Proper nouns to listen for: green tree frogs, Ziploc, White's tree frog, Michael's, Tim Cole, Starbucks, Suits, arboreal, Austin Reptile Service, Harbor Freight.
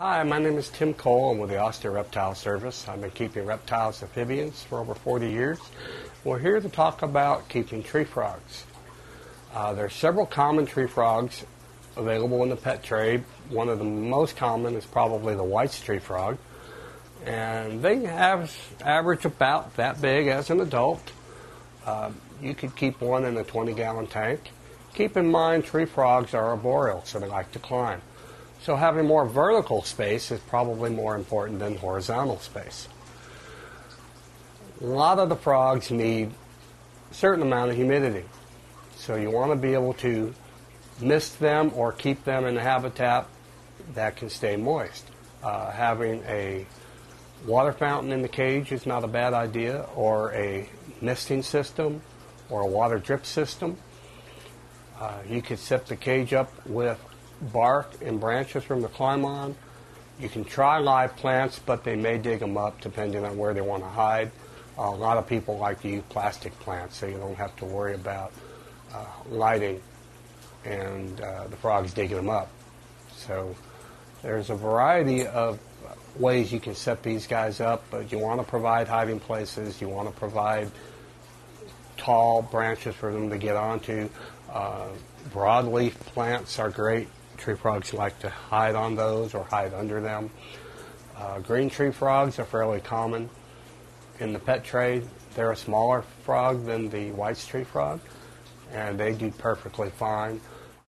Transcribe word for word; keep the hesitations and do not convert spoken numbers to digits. Hi, my name is Tim Cole. I'm with the Austin Reptile Service. I've been keeping reptiles and amphibians for over forty years. We're here to talk about keeping tree frogs. Uh, there are several common tree frogs available in the pet trade. One of the most common is probably the White's tree frog. And they have average about that big as an adult. Uh, you could keep one in a twenty gallon tank. Keep in mind, tree frogs are arboreal, so they like to climb. So having more vertical space is probably more important than horizontal space. A lot of the frogs need a certain amount of humidity. So you want to be able to mist them or keep them in a habitat that can stay moist. Uh, having a water fountain in the cage is not a bad idea, or a misting system or a water drip system. Uh, you could set the cage up with bark and branches from the climb on. You can try live plants, but they may dig them up depending on where they want to hide. Uh, a lot of people like to use plastic plants, so you don't have to worry about uh, lighting and uh, the frogs digging them up. So there's a variety of ways you can set these guys up, but you want to provide hiding places. You want to provide tall branches for them to get onto. Uh, broadleaf plants are great. Tree frogs like to hide on those or hide under them. Uh, green tree frogs are fairly common in the pet trade. They're a smaller frog than the White's tree frog, and they do perfectly fine.